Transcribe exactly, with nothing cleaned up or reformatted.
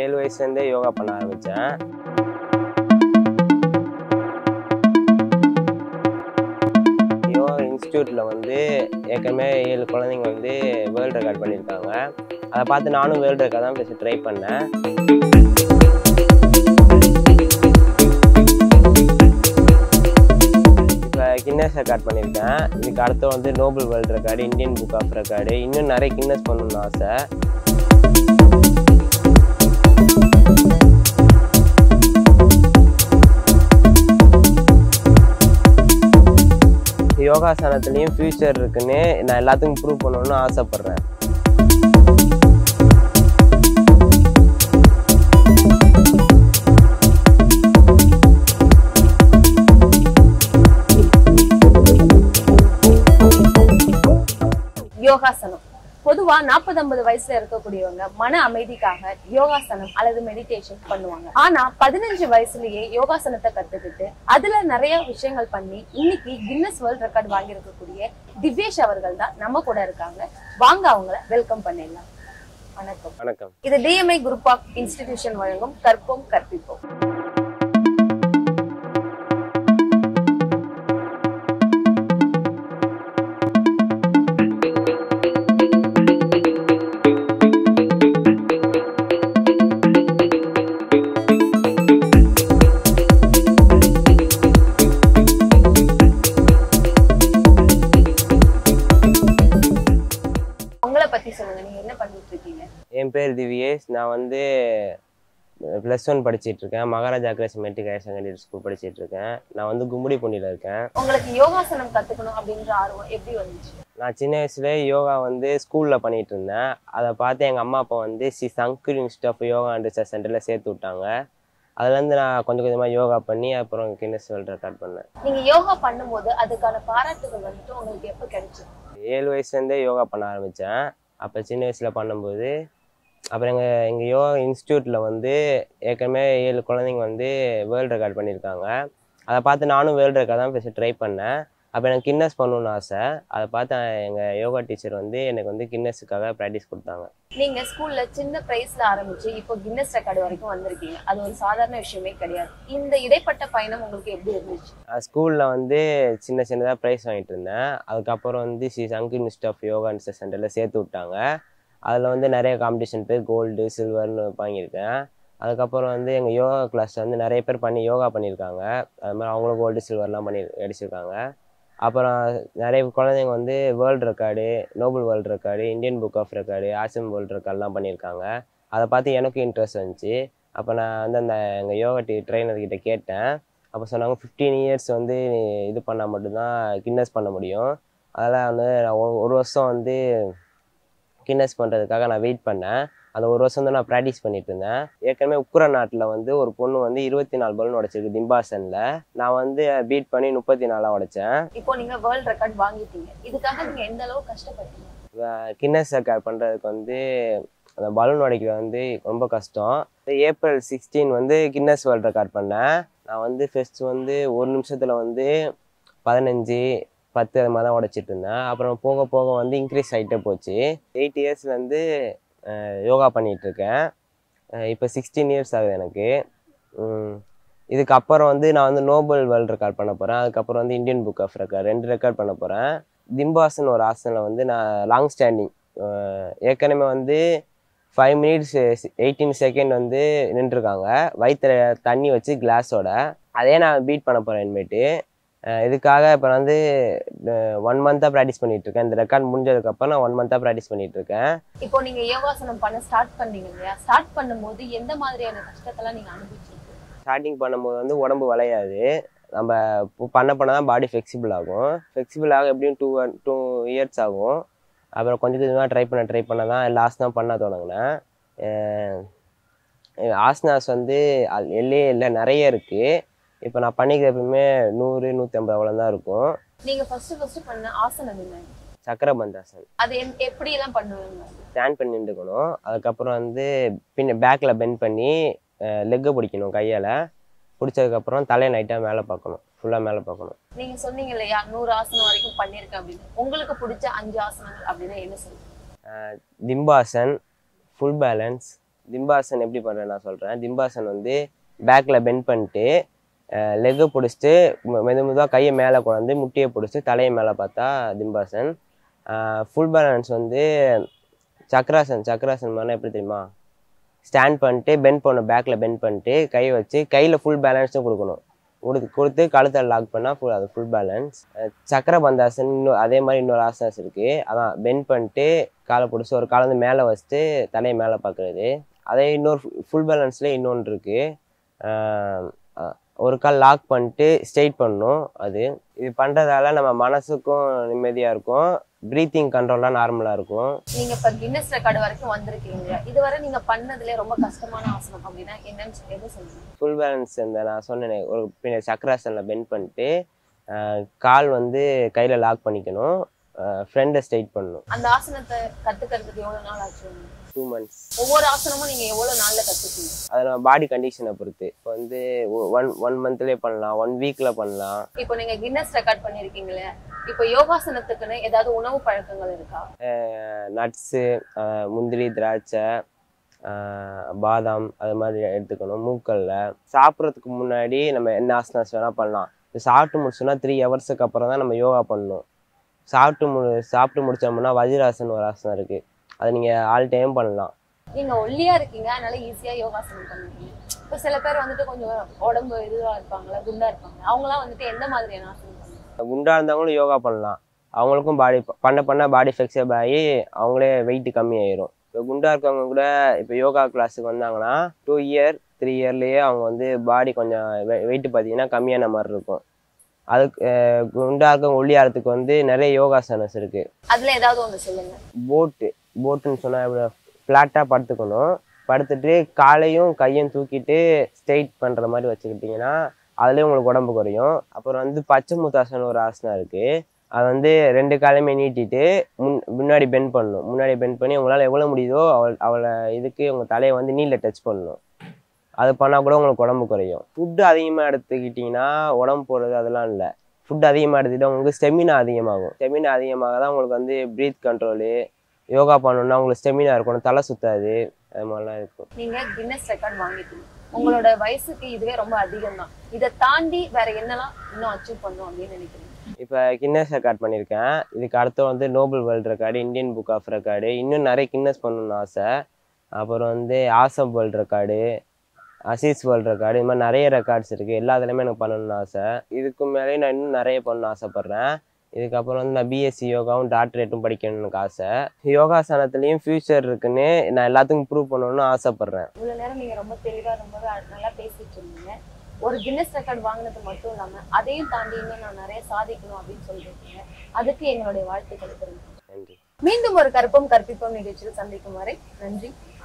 ஏழு வயசுலேருந்தே யோகா பண்ண ஆரம்பித்தேன். யோகா இன்ஸ்டியூட்டில் வந்து ஏற்கனவே ஏழு குழந்தைங்க வந்து வேர்ல்டு ரெக்கார்ட் பண்ணியிருக்காங்க. அதை பார்த்து நானும் வேர்ல்டு ரெக்கார்ட் தான் பேசி ட்ரை பண்ணேன். கின்னஸ் ரெக்கார்ட் பண்ணியிருக்கேன். இதுக்கு அடுத்து வந்து Nobel world record, Indian book of record, இன்னும் நிறைய கின்னஸ் பண்ணணும்னு ஆசை. யோகாசனத்துலேயும் ஃப்யூச்சர் இருக்குன்னு நான் எல்லாத்துக்கும் ப்ரூவ் பண்ணணும்னு ஆசைப்பட்றேன். யோகாசனம் பொதுவா நாற்பது ஐம்பது வயசுல இருக்கக்கூடியவங்க மன அமைதிக்காக யோகாசனம் அல்லது மெடிடேஷன் பண்ணுவாங்க. ஆனா பதினஞ்சு வயசுலயே யோகாசனத்தை கத்துக்கிட்டு அதுல நிறைய விஷயங்கள் பண்ணி இன்னைக்கு கின்னஸ் வேர்ல்ட் ரெக்கார்ட் வாங்கி இருக்கக்கூடிய திவ்யேஷ் அவர்கள் தான் நம்ம கூட இருக்காங்க. வாங்க அவங்கள வெல்கம் பண்ணிடலாம். வணக்கம். வணக்கம். இது டிஎம்ஐ குரூப் ஆஃப் இன்ஸ்டிடியூஷன் வழங்கும் கற்போம் கற்பிப்போம். என் பேர் திவ்யேஷ். நான் வந்து ப்ளஸ் ஒன் படிச்சுட்டு இருக்கேன். Maharaja Grace matric higher secondary school படிச்சுட்டு இருக்கேன். நான் வந்து கும்படி பொண்ணில இருக்கேன். உங்களுக்கு யோகாசனம் கத்துக்கணும் அப்படின்ற ஆர்வம் எப்படி வந்துச்சு? நான் சின்ன வயசுல யோகா வந்து ஸ்கூல்ல பண்ணிட்டு இருந்தேன். அதை பார்த்து எங்க அம்மா அப்பா வந்து Shri Shankar institute of yoga and research சென்டர்ல சேர்த்து விட்டாங்க. அதுல இருந்து நான் கொஞ்சம் கொஞ்சமா யோகா பண்ணி அப்புறம் கின்னஸ் வேர்ல்ட் ரெக்கார்ட் பண்ணேன். நீங்க யோகா பண்ணும்போது அதுக்கான பாராட்டுகள் வந்துட்டு உங்களுக்கு எப்ப கிடைச்சது? ஏழு வயசுல இருந்தே யோகா பண்ண ஆரம்பிச்சேன். அப்போ சின்ன வயசுல பண்ணும்போது அப்புறம் எங்கள் எங்கள் யோகா இன்ஸ்டியூட்டில் வந்து ஏற்கனவே ஏழு குழந்தைங்க வந்து வேர்ல்டு ரெக்கார்ட் பண்ணியிருக்காங்க. அதை பார்த்து நானும் வேர்ல்டு ரெக்கார்ட் தான் பேசி ட்ரை பண்ணேன். அப்போ எனக்கு கின்னஸ் பண்ணணும்னு ஆசை. அதை பார்த்து எங்கள் யோகா டீச்சர் வந்து எனக்கு வந்து கின்னஸுக்காக ப்ராக்டிஸ் கொடுத்தாங்க. நீங்கள் ஸ்கூலில் சின்ன ப்ரைஸில் ஆரம்பித்து இப்போ கின்னஸ் ரெக்கார்டு வரைக்கும் வந்திருக்கீங்க. அது ஒரு சாதாரண விஷயமே கிடையாது. இந்த இடைப்பட்ட பயணம் உங்களுக்கு எப்படி இருந்துச்சு? ஸ்கூலில் வந்து சின்ன சின்னதாக ப்ரைஸ் வாங்கிட்டு இருந்தேன். அதுக்கப்புறம் வந்து Shri Shankar institute of yoga and research சென்டரில் சேர்த்து விட்டாங்க. அதில் வந்து நிறைய காம்படிஷன் போய் கோல்டு சில்வர்னு வாங்கியிருக்கேன். அதுக்கப்புறம் வந்து எங்கள் யோகா கிளாஸில் வந்து நிறைய பேர் பண்ணி யோகா பண்ணியிருக்காங்க. அது மாதிரி அவங்களும் கோல்டு சில்வர்லாம் பண்ணி அடிச்சிருக்காங்க. அப்புறம் நிறைய குழந்தைங்க வந்து world record, Nobel world record, Indian book of record, ஆசியம் வேர்ல்டு ரெக்கார்ட்லாம் பண்ணியிருக்காங்க. அதை பார்த்து எனக்கும் இன்ட்ரெஸ்ட் வந்துச்சு. அப்போ நான் வந்து அந்த எங்கள் யோகா டி ட்ரெயினர்கிட்ட கேட்டேன். அப்போ சொன்னாங்க ஃபிஃப்டீன் இயர்ஸ் வந்து இது பண்ணால் மட்டும்தான் கின்னஸ் பண்ண முடியும். அதெல்லாம் வந்து நான் ஒரு வருஷம் வந்து கின்னஸ் பண்ணுறதுக்காக நான் வெயிட் பண்ணேன். அந்த ஒரு வருஷம் தான் நான் ப்ராக்டிஸ் பண்ணிட்டு இருந்தேன். ஏற்கனவே உக்ர நாட்டில் வந்து ஒரு பொண்ணு வந்து இருபத்தி நாலு பலன் உடைச்சிருக்கு திம்பாசனில். நான் வந்து பீட் பண்ணி முப்பத்தி நாலாக உடைச்சேன். இப்போ நீங்கள் வேர்ல்ட் ரெக்கார்ட் வாங்கிட்டீங்க. இதுக்காக நீங்கள் எந்த அளவு கஷ்டப்பட்டீங்க? கின்னஸ் ரெக்கார்ட் பண்ணுறதுக்கு வந்து அந்த பலூன் உடைக்கிற வந்து ரொம்ப கஷ்டம். ஏப்ரல் சிக்ஸ்டீன் வந்து கின்னஸ் வேர்ல்ட் ரெக்கார்ட் பண்ணேன். நான் வந்து ஃபர்ஸ்ட் வந்து ஒரு நிமிஷத்தில் வந்து பதினஞ்சு பத்து அது மாதிரி தான் உடைச்சிட்டு இருந்தேன். அப்புறம் போக போக வந்து இன்க்ரீஸ் ஆகிட்டே போச்சு. எயிட் இயர்ஸ்லேருந்து யோகா பண்ணிகிட்ருக்கேன். இப்போ சிக்ஸ்டீன் இயர்ஸ் ஆகுது எனக்கு. இதுக்கப்புறம் வந்து நான் வந்து நோபல் வேர்ல்டு ரெக்கார்ட் பண்ண போகிறேன். அதுக்கப்புறம் வந்து இந்தியன் புக் ஆஃப் ரெக்கார்ட் ரெண்டு ரெக்கார்ட் பண்ண போகிறேன். திம்பாசன் ஒரு ஆசனில் வந்து நான் லாங் ஸ்டாண்டிங் ஏற்கனவே வந்து ஃபைவ் மினிட்ஸ் எயிட்டீன் செகண்ட் வந்து நின்றுருக்காங்க வயிற்று தண்ணி வச்சு கிளாஸோட. அதே நான் பீட் பண்ண போகிறேன் இனிமேட்டு. இதுக்காக இப்போ நான் வந்து ஒன் மந்த்தாக ப்ராக்டிஸ் பண்ணிகிட்ருக்கேன். இந்த ரெக்கார்ட் முடிஞ்சதுக்கப்புறம் நான் ஒன் மந்த்தாக ப்ராக்டிஸ் பண்ணிகிட்ருக்கேன். இப்போ நீங்கள் யோகாசனம் பண்ண ஸ்டார்ட் பண்ணீங்க இல்லையா? ஸ்டார்ட் பண்ணும்போது எந்த மாதிரியான கஷ்டத்தெல்லாம் நீங்கள் அனுபவிச்சிருக்கீங்க? ஸ்டார்டிங் பண்ணும்போது வந்து உடம்பு வளையாது. நம்ம பண்ண பண்ண தான் பாடி ஃப்ளெக்சிபிள் ஆகும். ஃப்ளெக்சிபிள் ஆக எப்படியும் டூ டூ இயர்ஸ் ஆகும். அப்புறம் கொஞ்சம் கொஞ்சமாக ட்ரை பண்ண ட்ரை பண்ண தான் லாஸ்ட் தான் பண்ண தொடங்கினேன். ஆசனாஸ் வந்து எல்லையே இல்லை, நிறைய இருக்குது. இப்போ நான் பண்ணிக்கிற எப்பவுமே நூறு நூற்றி ஐம்பது அவ்வளோ தான் இருக்கும். நீங்கள் ஃபஸ்ட்டு ஃபஸ்ட்டு பண்ண ஆசனம் என்ன? சக்கரபந்தாசன். அது எப்படியெல்லாம் பண்ணுவீங்க? ஸ்டாண்ட் பண்ணி நின்றுக்கணும். அதுக்கப்புறம் வந்து பின்ன பேக்கில் பெண்ட் பண்ணி லெக்கை பிடிக்கணும் கையால். பிடிச்சதுக்கப்புறம் தலையை நைட்டாக மேலே பார்க்கணும், ஃபுல்லாக மேலே பார்க்கணும். நீங்கள் சொன்னீங்க இல்லையா நூறு ஆசனம் வரைக்கும் பண்ணியிருக்கேன் அப்படின்னு, உங்களுக்கு பிடிச்ச அஞ்சு ஆசனங்கள் அப்படின்னா என்ன சொல்லுங்கள்? திம்பாசன், ஃபுல் பேலன்ஸ், திம்பாசன் எப்படி பண்ணுறேன் நான் சொல்கிறேன். திம்பாசன் வந்து பேக்கில் பெண்ட் பண்ணிட்டு லெக்கை பிடிச்சிட்டு மெது மெதுவாக கையை மேலே கொண்டாந்து முட்டியை பிடிச்சிட்டு தலையை மேலே பார்த்தா திம்பாசன். ஃபுல் பேலன்ஸ் வந்து சக்ராசன். சக்ராசன் மாதிரினா எப்படி தெரியுமா, ஸ்டாண்ட் பண்ணிட்டு பெண்ட் பண்ணணும், பேக்கில் பெண்ட் பண்ணிட்டு கை வச்சு கையில் ஃபுல் பேலன்ஸும் கொடுக்கணும். கொடுத்து கொடுத்து கழுத்தை லாக் பண்ணால் ஃபுல் அது ஃபுல் பேலன்ஸ். சக்கர பந்தாசன் இன்னும் அதே மாதிரி இன்னொரு ஆசனாஸ் இருக்குது. அதான் பெண்ட் பண்ணிட்டு காலை பிடிச்சி ஒரு காலை வந்து மேலே வச்சுட்டு தலையை மேலே பார்க்குறது. அதே இன்னொரு ஃபுல் பேலன்ஸ்லேயே இன்னொன்று இருக்குது, ஒரு கால் லாக் பண்ணிட்டு ஸ்ட்ரெயிட் பண்ணணும். அது இது பண்ணுறதால நம்ம மனசுக்கும் நிம்மதியாக இருக்கும், ப்ரீத்திங் கண்ட்ரோல்லாம் நார்மலாக இருக்கும். நீங்கள் இப்போ கின்னஸ் ரெக்கார்டு வரைக்கும் வந்திருக்கீங்க, இதுவரை நீங்கள் பண்ணதுலேயே ரொம்ப கஷ்டமான ஆசனம் அப்படின்னா என்னன்னு சொல்லி எது சொல்லுங்கள்? ஃபுல் பேலன்ஸ் இந்த நான் சொன்னேனே ஒரு பின்ன சக்கராசனில் பெண்ட் பண்ணிட்டு கால் வந்து கையில் லாக் பண்ணிக்கணும், ஃப்ரெண்டை ஸ்ட்ரெயிட் பண்ணணும். அந்த ஆசனத்தை கற்றுக்கிறதுக்கு எவ்வளோ நாள் ஆச்சு? Two months. ஒவ்வொரு ஆசனமும் நீங்கள் எவ்வளோ நாளில் கற்றுக்கீங்க? அதை நம்ம பாடி கண்டிஷனை பொறுத்து இப்போ வந்து ஒன் ஒன் மந்த்லேயே பண்ணலாம், ஒன் வீக்கில் பண்ணலாம். இப்போ நீங்கள் கின்னஸ் ரெக்கார்ட் பண்ணியிருக்கீங்களே, இப்போ யோகாசனத்துக்குன்னு ஏதாவது உணவு பழக்கங்கள் இருக்கா? நட்ஸு, முந்திரி, திராட்சை, பாதாம் அது மாதிரி எடுத்துக்கணும். மூக்கல்ல சாப்பிட்றதுக்கு முன்னாடி நம்ம என்ன ஆசனாஸ் வேணால் பண்ணலாம். இப்போ சாப்பிட்டு முடிச்சோன்னா த்ரீ ஹவர்ஸுக்கு அப்புறம் தான் நம்ம யோகா பண்ணணும். சாப்பிட்டு மு சாப்பிட்டு முடிச்சோம்னா வஜ்ராசன் ஒரு ஆசனம் இருக்குது, அதை நீங்கள் ஆல் டைம் பண்ணலாம். நீங்கள் ஒல்லியாக இருக்கீங்க, அதனால ஈஸியாக யோகாசனம் பண்ணுவீங்க. இப்போ சில பேர் வந்துட்டு கொஞ்சம் உடம்பு இதுவாக இருப்பாங்களா, குண்டாக இருப்பாங்க, அவங்களாம் வந்துட்டு எந்த மாதிரியான ஆசனம் பண்ணுவாங்க? குண்டாக இருந்தவங்களும் யோகா பண்ணலாம், அவங்களுக்கும் பாடி பண்ண பண்ண பாடி ஃப்ளெக்சிபிள் ஆகி அவங்களே வெயிட் கம்மி ஆயிரும். இப்போ குண்டாக இருக்கவங்க கூட இப்போ யோகா கிளாஸுக்கு வந்தாங்கன்னா டூ இயர் த்ரீ இயர்லேயே அவங்க வந்து பாடி கொஞ்சம் வெ வெயிட்டு பார்த்தீங்கன்னா கம்மியான மாதிரி இருக்கும். அதுக்கு குண்டாக ஒல்லியாகிறதுக்கு வந்து நிறைய யோகாசனஸ் இருக்குது. அதில் ஏதாவது ஒன்று சொல்லுங்கள். போட்டு போட்டுன்னு சொன்னால் ஃப்ளாட்டாக படுத்துக்கணும், படுத்துட்டு காலையும் கையும் தூக்கிட்டு ஸ்ட்ரெயிட் பண்ணுற மாதிரி வச்சுக்கிட்டிங்கன்னா அதுலேயும் உங்களுக்கு உடம்பு குறையும். அப்புறம் வந்து பச்சை மூத்தாசனம் ஒரு ஆசனம் இருக்குது, அது வந்து ரெண்டு காலையுமே நீட்டிட்டு முன் முன்னாடி பெண்ட் பண்ணணும். முன்னாடி பெண்ட் பண்ணி உங்களால் எவ்வளோ முடியுதோ அவள் அவளை இதுக்கு உங்கள் தலையை வந்து நீல டச் பண்ணணும். அது பண்ணால் கூட உங்களுக்கு உடம்பு குறையும். ஃபுட்டு அதிகமாக எடுத்துக்கிட்டிங்கன்னா உடம்பு போடுறது அதெல்லாம் இல்லை. ஃபுட் அதிகமாக எடுத்துக்கிட்டால் உங்களுக்கு ஸ்டெமினா அதிகமாகும். ஸ்டெமினா அதிகமாக தான் உங்களுக்கு வந்து ப்ரீத் கண்ட்ரோலு. யோகா பண்ணணும்னா உங்களுக்கு ஸ்டெமினா இருக்கணும், தலை சுத்தாது, அது மாதிரிலாம் இருக்கும். நீங்கள் கின்னஸ் ரெக்கார்ட் வாங்கிக்கணும். உங்களோட வயசுக்கு இதுவே ரொம்ப அதிகம் தான், இதை தாண்டி வேற என்னெல்லாம் இன்னும் அச்சீவ் பண்ணும் அப்படின்னு நினைக்கிறீங்க? இப்போ கின்னஸ் ரெக்கார்ட் பண்ணியிருக்கேன், இதுக்கு அடுத்து வந்து Nobel world record, Indian book of record, இன்னும் நிறைய கின்னஸ் பண்ணணும்னு ஆசை. அப்புறம் வந்து ஆசம் வேர்ல்டு ரெக்கார்டு, அசீஸ் வேர்ல்டு ரெக்கார்டு, இது மாதிரி நிறைய ரெக்கார்ட்ஸ் இருக்குது. எல்லா இதுலையுமே எனக்கு பண்ணணும்னு ஆசை. இதுக்கு மேலேயே நான் இன்னும் நிறைய பண்ணணும்னு ஆசைப்பட்றேன். இதுக்கப்புறம் வந்து நான் பிஎஸ்சி யோகாவும் டாக்டரேட்டும் படிக்கணும்னு எனக்கு ஆசை. யோகாசனத்துலேயும் ஃப்யூச்சர் இருக்குன்னு நான் எல்லாத்துக்கும் ப்ரூவ் பண்ணணும்னு ஆசைப்பட்றேன். இவ்வளோ நேரம் நீங்கள் ரொம்ப தெளிவாக ரொம்ப நல்லா பேசிட்டு இருந்தீங்க. ஒரு கின்னஸ் ரெக்கார்டு வாங்கினது மட்டும் இல்லாமல் அதையும் தாண்டி இன்னும் நான் நிறைய சாதிக்கணும் அப்படின்னு சொல்லியிருக்கீங்க. அதுக்கு எங்களுடைய வாழ்த்துக்கள் தெரிவிக்கிறேன். நன்றி. மீண்டும் ஒரு கற்பம் கற்பிப்போம் நிகழ்ச்சியில் சந்திக்கும் வரை நன்றி.